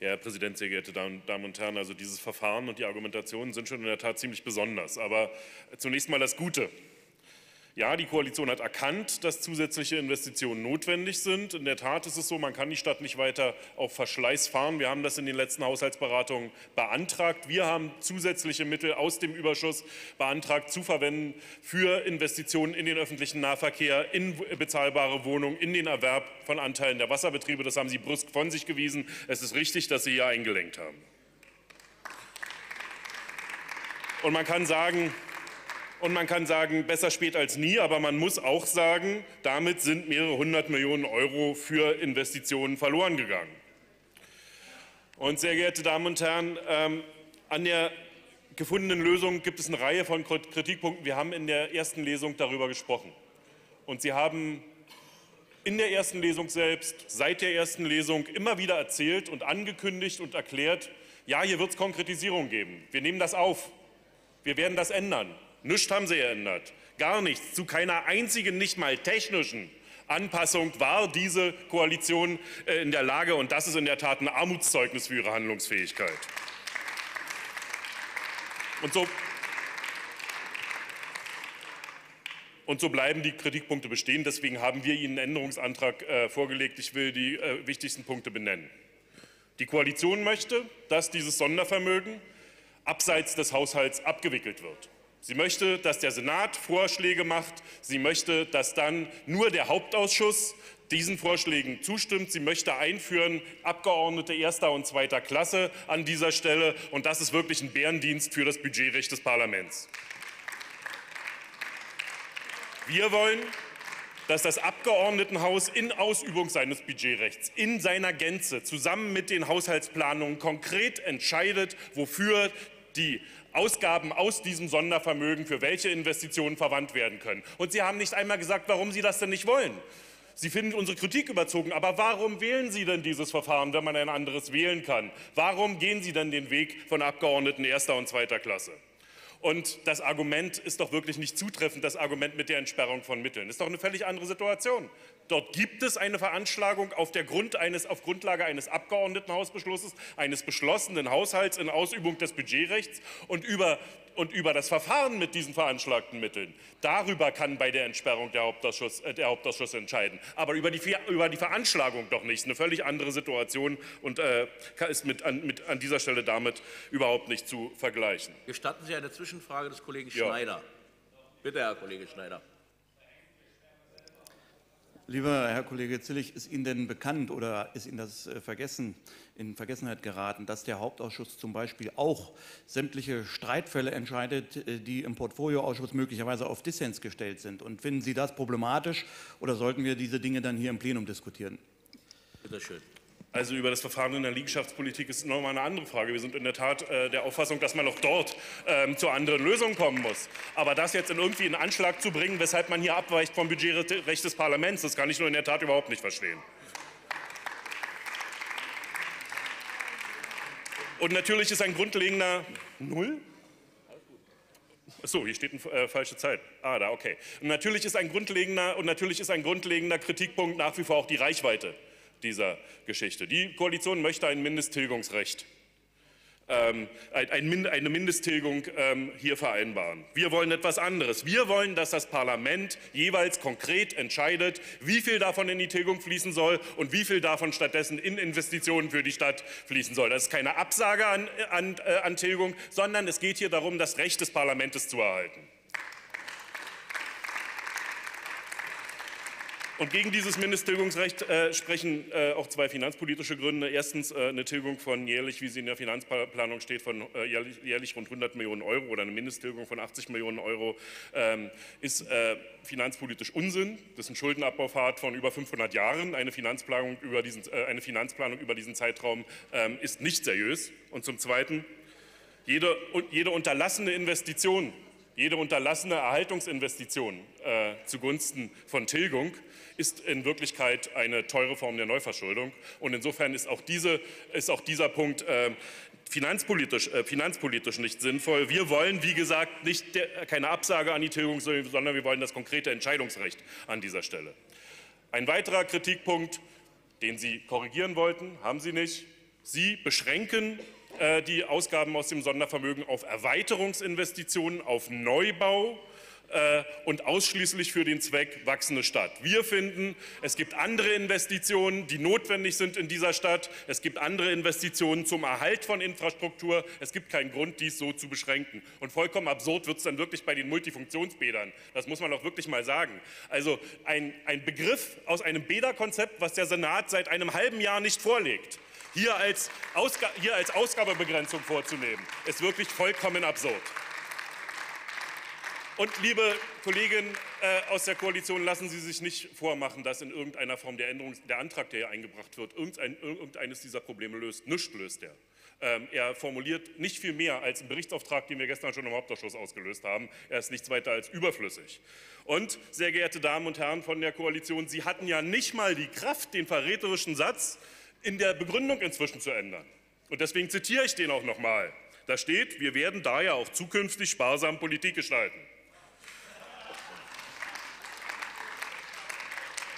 Ja, Herr Präsident, sehr geehrte Damen und Herren, also dieses Verfahren und die Argumentationen sind schon in der Tat ziemlich besonders. Aber zunächst mal das Gute. Ja, die Koalition hat erkannt, dass zusätzliche Investitionen notwendig sind. In der Tat ist es so, man kann die Stadt nicht weiter auf Verschleiß fahren. Wir haben das in den letzten Haushaltsberatungen beantragt. Wir haben zusätzliche Mittel aus dem Überschuss beantragt, zu verwenden für Investitionen in den öffentlichen Nahverkehr, in bezahlbare Wohnungen, in den Erwerb von Anteilen der Wasserbetriebe. Das haben Sie brüsk von sich gewiesen. Es ist richtig, dass Sie hier eingelenkt haben. Und man kann sagen, besser spät als nie, aber man muss auch sagen, damit sind mehrere 100 Millionen € für Investitionen verloren gegangen. Und sehr geehrte Damen und Herren, an der gefundenen Lösung gibt es eine Reihe von Kritikpunkten. Wir haben in der ersten Lesung darüber gesprochen. Und Sie haben in der ersten Lesung selbst, seit der ersten Lesung immer wieder erzählt und angekündigt und erklärt, ja, hier wird es Konkretisierung geben. Wir nehmen das auf. Wir werden das ändern. Nichts haben Sie geändert, gar nichts. Zu keiner einzigen, nicht mal technischen Anpassung war diese Koalition in der Lage. Und das ist in der Tat ein Armutszeugnis für Ihre Handlungsfähigkeit. Und so bleiben die Kritikpunkte bestehen. Deswegen haben wir Ihnen einen Änderungsantrag vorgelegt. Ich will die wichtigsten Punkte benennen. Die Koalition möchte, dass dieses Sondervermögen abseits des Haushalts abgewickelt wird. Sie möchte, dass der Senat Vorschläge macht. Sie möchte, dass dann nur der Hauptausschuss diesen Vorschlägen zustimmt. Sie möchte einführen Abgeordnete erster und zweiter Klasse an dieser Stelle. Und das ist wirklich ein Bärendienst für das Budgetrecht des Parlaments. Wir wollen, dass das Abgeordnetenhaus in Ausübung seines Budgetrechts in seiner Gänze zusammen mit den Haushaltsplanungen konkret entscheidet, wofür die Ausgaben aus diesem Sondervermögen für welche Investitionen verwandt werden können. Und Sie haben nicht einmal gesagt, warum Sie das denn nicht wollen. Sie finden unsere Kritik überzogen, aber warum wählen Sie denn dieses Verfahren, wenn man ein anderes wählen kann? Warum gehen Sie denn den Weg von Abgeordneten erster und zweiter Klasse? Und das Argument ist doch wirklich nicht zutreffend, das Argument mit der Entsperrung von Mitteln. Das ist doch eine völlig andere Situation. Dort gibt es eine Veranschlagung auf Grundlage eines Abgeordnetenhausbeschlusses, eines beschlossenen Haushalts in Ausübung des Budgetrechts und über das Verfahren mit diesen veranschlagten Mitteln. Darüber kann bei der Entsperrung der Hauptausschuss entscheiden. Aber über die Veranschlagung doch nicht. Eine völlig andere Situation und ist an dieser Stelle damit überhaupt nicht zu vergleichen. Gestatten Sie eine Zwischenfrage des Kollegen Schneider. Bitte, Herr Kollege Schneider. Lieber Herr Kollege Zillich, ist Ihnen denn bekannt oder ist Ihnen das in Vergessenheit geraten, dass der Hauptausschuss zum Beispiel auch sämtliche Streitfälle entscheidet, die im Portfolioausschuss möglicherweise auf Dissens gestellt sind? Und finden Sie das problematisch oder sollten wir diese Dinge dann hier im Plenum diskutieren? Bitte schön. Also über das Verfahren in der Liegenschaftspolitik ist nochmal eine andere Frage. Wir sind in der Tat der Auffassung, dass man auch dort zu anderen Lösungen kommen muss. Aber das jetzt in Anschlag zu bringen, weshalb man hier abweicht vom Budgetrecht des Parlaments, das kann ich nur in der Tat überhaupt nicht verstehen. Und natürlich ist ein grundlegender Null? So, hier steht eine falsche Zeit. Ah, da, okay. Und natürlich ist ein grundlegender Kritikpunkt nach wie vor auch die Reichweite dieser Geschichte. Die Koalition möchte ein Mindesttilgungsrecht, eine Mindesttilgung hier vereinbaren. Wir wollen etwas anderes. Wir wollen, dass das Parlament jeweils konkret entscheidet, wie viel davon in die Tilgung fließen soll und wie viel davon stattdessen in Investitionen für die Stadt fließen soll. Das ist keine Absage an Tilgung, sondern es geht hier darum, das Recht des Parlaments zu erhalten. Und gegen dieses Mindesttilgungsrecht sprechen auch zwei finanzpolitische Gründe. Erstens eine Tilgung von jährlich, wie sie in der Finanzplanung steht, von jährlich rund 100 Millionen € oder eine Mindesttilgung von 80 Millionen € ist finanzpolitisch Unsinn. Das ist ein Schuldenabbaupfad von über 500 Jahren. Eine Finanzplanung über diesen Zeitraum ist nicht seriös. Und zum Zweiten, jede unterlassene Investition, jede unterlassene Erhaltungsinvestition zugunsten von Tilgung ist in Wirklichkeit eine teure Form der Neuverschuldung. Und insofern ist auch dieser Punkt finanzpolitisch nicht sinnvoll. Wir wollen, wie gesagt, keine Absage an die Tilgung, sondern wir wollen das konkrete Entscheidungsrecht an dieser Stelle. Ein weiterer Kritikpunkt, den Sie korrigieren wollten, haben Sie nicht. Sie beschränken die Ausgaben aus dem Sondervermögen auf Erweiterungsinvestitionen, auf Neubau und ausschließlich für den Zweck wachsende Stadt. Wir finden, es gibt andere Investitionen, die notwendig sind in dieser Stadt. Es gibt andere Investitionen zum Erhalt von Infrastruktur. Es gibt keinen Grund, dies so zu beschränken. Und vollkommen absurd wird es dann wirklich bei den Multifunktionsbädern. Das muss man auch wirklich mal sagen. Also ein Begriff aus einem Bäderkonzept, was der Senat seit einem halben Jahr nicht vorlegt, hier als Ausgabebegrenzung vorzunehmen, ist wirklich vollkommen absurd. Und liebe Kolleginnen aus der Koalition, lassen Sie sich nicht vormachen, dass in irgendeiner Form der Antrag, der hier eingebracht wird, irgendeines dieser Probleme löst. Nichts löst er. Er formuliert nicht viel mehr als einen Berichtsauftrag, den wir gestern schon im Hauptausschuss ausgelöst haben. Er ist nichts weiter als überflüssig. Und, sehr geehrte Damen und Herren von der Koalition, Sie hatten ja nicht mal die Kraft, den verräterischen Satz in der Begründung inzwischen zu ändern. Und deswegen zitiere ich den auch nochmal. Da steht, wir werden daher auch zukünftig sparsam Politik gestalten.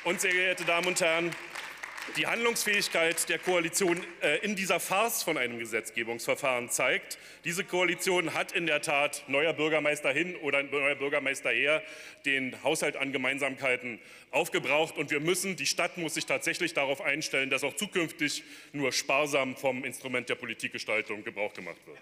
Und, sehr geehrte Damen und Herren, die Handlungsfähigkeit der Koalition in dieser Farce von einem Gesetzgebungsverfahren zeigt, diese Koalition hat in der Tat neuer Bürgermeister hin oder neuer Bürgermeister her den Haushalt an Gemeinsamkeiten aufgebraucht. Und die Stadt muss sich tatsächlich darauf einstellen, dass auch zukünftig nur sparsam vom Instrument der Politikgestaltung Gebrauch gemacht wird.